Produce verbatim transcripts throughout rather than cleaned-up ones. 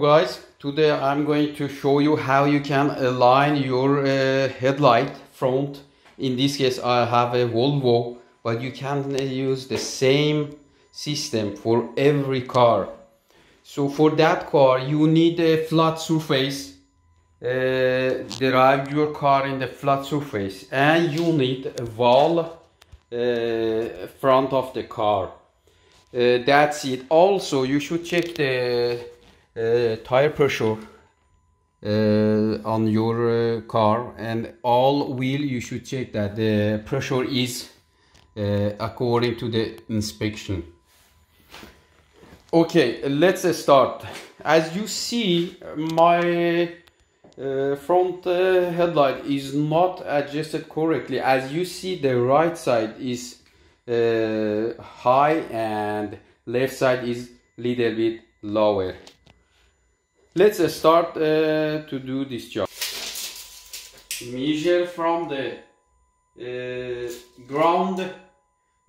guys, today I'm going to show you how you can align your uh, headlight front. In this case I have a Volvo, but you can use the same system for every car. So for that car you need a flat surface, uh, drive your car in the flat surface, and you need a wall uh, front of the car. Uh, that's it. Also you should check the uh, tire pressure uh, on your uh, car, and all wheel you should check that the pressure is uh, according to the inspection. Okay, let's uh, start. As you see, my uh, front uh, headlight is not adjusted correctly. As you see, the right side is Uh, high and left side is little bit lower. Let's uh, start uh, to do this job. Measure from the uh, ground,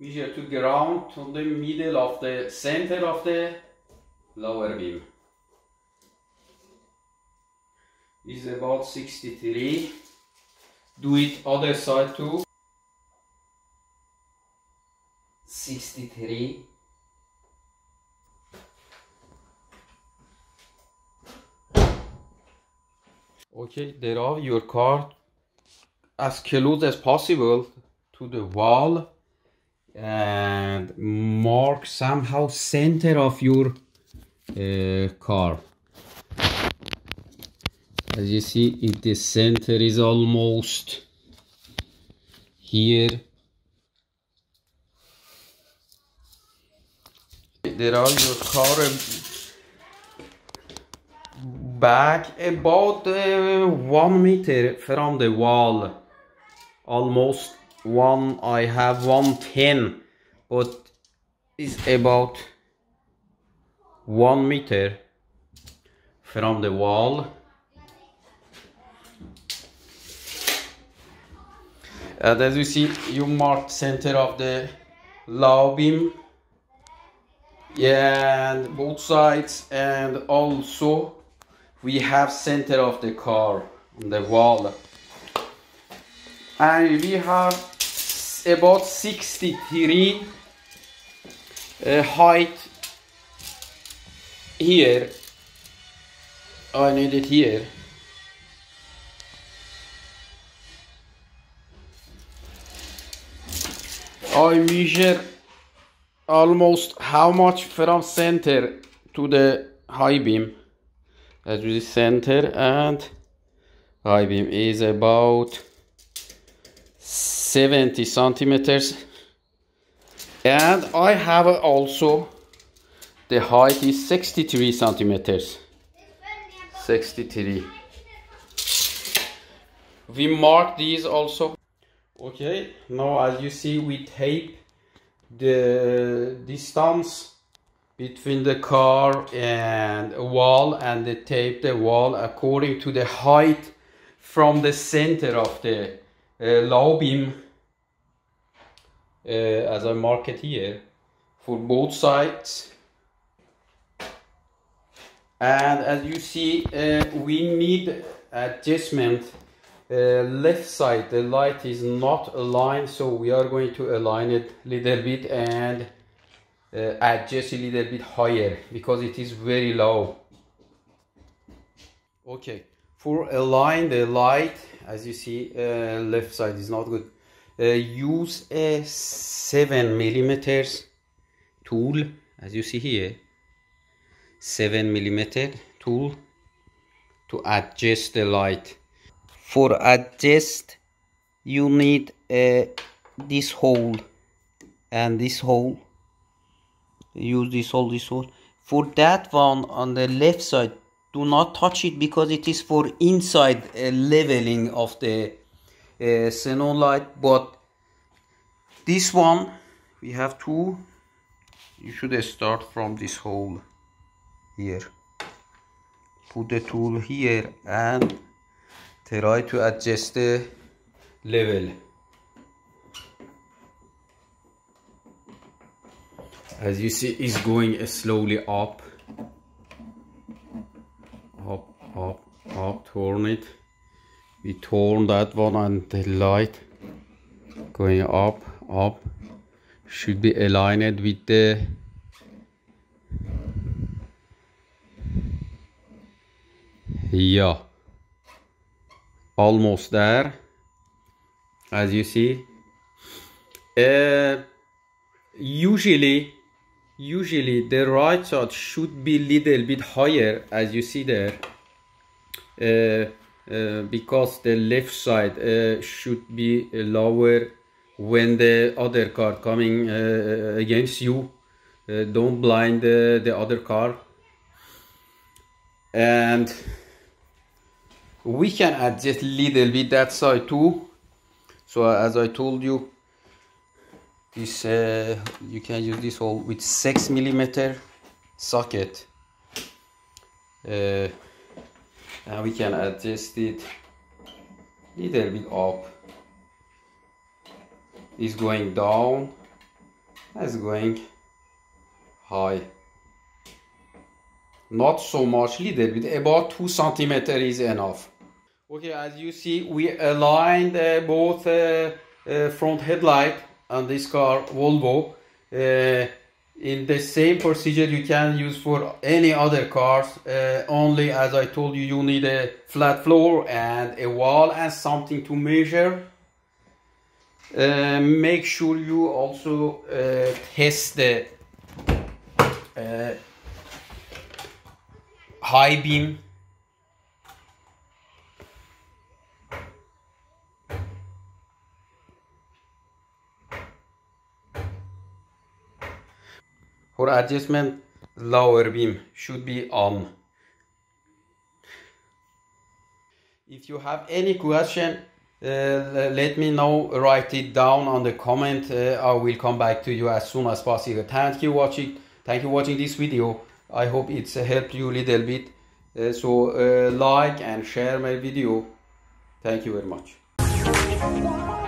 measure to ground to the middle of the center of the lower beam. Is about sixty-three. Do it other side too. sixty-three. Okay, drive your car as close as possible to the wall and mark somehow center of your uh, car. As you see, if the center is almost here, there are your car back about uh, one meter from the wall, almost one. I have one ten, but is about one meter from the wall. And as you see, you mark center of the low beam. Yeah, and both sides, and also we have center of the car on the wall, and we have about sixty-three uh, height here. I need it here. I measure almost how much from center to the high beam. As you see, center and high beam is about seventy centimeters, and I have also the height is sixty-three centimeters. sixty-three. We mark these also. Okay, now as you see, we tape the distance between the car and a wall, and they tape the wall according to the height from the center of the uh, low beam, uh, as I mark it here for both sides. And as you see, uh, we need adjustment. Uh, left side, the light is not aligned, so we are going to align it a little bit and uh, adjust a little bit higher because it is very low. Okay, for align the light, as you see, uh, left side is not good. Uh, use a seven millimeters tool, as you see here, seven millimeter tool to adjust the light. For adjust, you need uh, this hole and this hole. Use this hole, this hole. For that one on the left side, do not touch it because it is for inside uh, leveling of the uh, xenon light. But this one, we have two. You should start from this hole here. Put the tool here and try to adjust the level. As you see, it's going slowly up. torn it. We torn that one, and the light going up, up should be aligned with the yeah, almost there, as you see. Uh, usually, usually the right side should be little bit higher, as you see there, uh, uh, because the left side uh, should be lower when the other car coming uh, against you. Uh, don't blind uh, the other car. And we can adjust a little bit that side too. So as I told you, this uh, you can use this hole with six millimeter socket, uh, and we can adjust it a little bit up. It's going down, it's going high, not so much, little bit, about two centimeter is enough. Okay, as you see, we aligned uh, both uh, uh, front headlight on this car Volvo. Uh, in the same procedure you can use for any other cars. Uh, only, as I told you, you need a flat floor and a wall and something to measure. Uh, make sure you also uh, test the uh, high beam. For adjustment, lower beam should be on. If you have any question, uh, let me know, write it down on the comment. uh, I will come back to you as soon as possible. Thank you watching thank you watching this video. I hope it's helped you a little bit. Uh, so uh, like and share my video. Thank you very much.